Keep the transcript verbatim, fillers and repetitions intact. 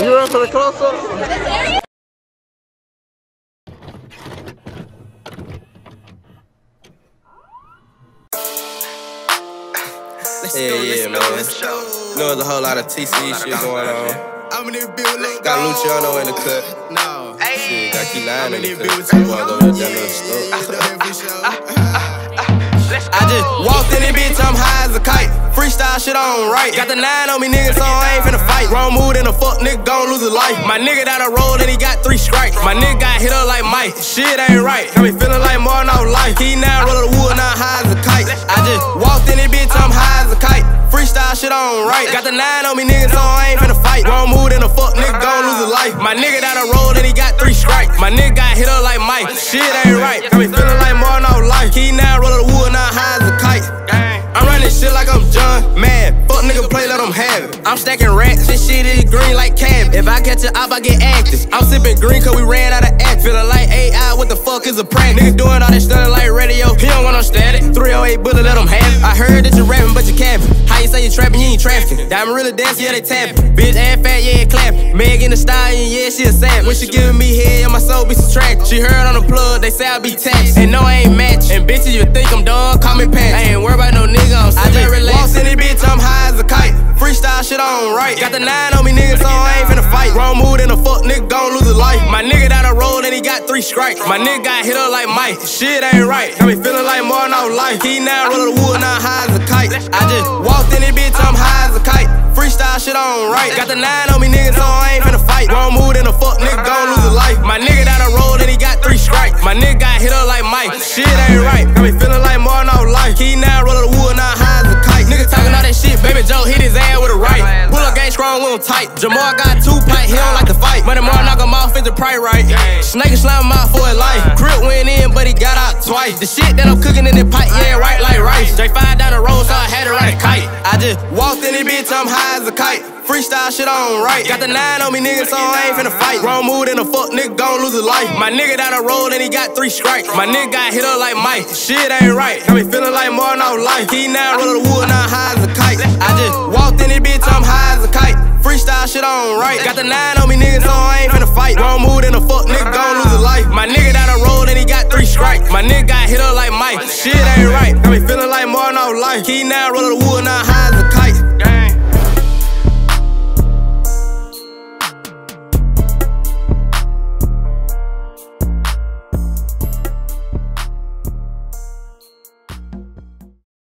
You ready for the close-up? Yeah, yeah, man. Know there's a whole lot of T C shit going on. Got Luciano in the cut. Shit, got Key Lime in the cut. Two boys over there down the store. I just walked in this bitch, I'm high as a kite. Freestyle shit on right. Got the nine on me, nigga, so I ain't finna fight. Wrong mood and a fuck nigga gon' lose his life. My nigga down the road and he got three strikes. My nigga got hit up like Mike. Shit ain't right. Got me feeling like more than I was like. Key Lime roll the wood, now high as a kite. I just walked in this bitch, I'm high as a kite. Freestyle shit on right. Got the nine on me, nigga, so I ain't finna fight. Wrong mood and a fuck nigga gon' lose his life. My nigga down the road and he got three strikes. My nigga got hit up like Mike. Shit ain't right. Got me feeling like more than I was like. Key Lime roll the wood, now high as a kite. I'm running shit like I'm John Madden. Fuck nigga play, let him have it. I'm stacking racks, this shit is green like cabbage. If I catch it up, I get active. I'm sipping green cause we ran out of act. Feeling like A I, what the fuck is a prank? Nigga doing all that stunning like radio. He don't want no static. three oh eight bullet, let him have it. I heard that you rapping, but you capping. How you say you trapping, you ain't trapping. Diamond really dance, yeah, they tapping. Bitch ass fat, yeah, clapping. Meg in the style, yeah, she a savage. When she giving me head, yeah, my soul be subtracted. She heard on the plug, they say I be taxed. And no, I ain't match. And bitches, you think I'm done, call me Pat. I ain't worried about no nigga. I just walks in this bitch, I'm high as a kite. Freestyle shit on right. Got the nine on me, nigga, so I ain't finna fight. Wrong mood and a fuck nigga gon' lose his life. My nigga down the road and he got three strikes. My nigga got hit up like Mike. Shit ain't right. Got me feeling like more than I was like. He now roll the wood, now high as a kite. I just walked in this bitch, I'm high as a kite. Freestyle shit on right. Got the nine on me, nigga, so I ain't finna fight. Wrong mood and a fuck nigga gon' lose his life. My nigga down the road and he got three strikes. My nigga got hit up like Mike. Shit ain't right. Got me feeling like more than I was like. He now roll the wood. Baby Joe hit his ass with a right. Pull up gang strong, we don't tight. Jamar got two pipe, he don't like to fight. Money more knock him off, it's a price right. Snake and slime him out for his life. Crip went in, but he got out twice. The shit that I'm cooking in the pipe, yeah, right like rice. J five down the road, so I had to ride a kite. I just walked in this bitch, I'm high as a kite. Freestyle shit on right. Got the nine on me, nigga, so I ain't finna fight. Wrong mood and a fuck nigga gon' lose his life. My nigga down the road and he got three strikes. My nigga got hit up like Mike. Shit ain't right. Got me feeling like more than I was like. He now roll the wood, now high as a kite. I just walked in this bitch, I'm high as a kite. Freestyle shit on right. Got the nine on me, nigga, so I ain't finna fight. Wrong mood and a fuck nigga gon' lose his life. My nigga down the road and he got three strikes. My nigga got hit up like Mike. Shit ain't right. Got me feeling like more than I was like. He now roll the wood, now high as a kite.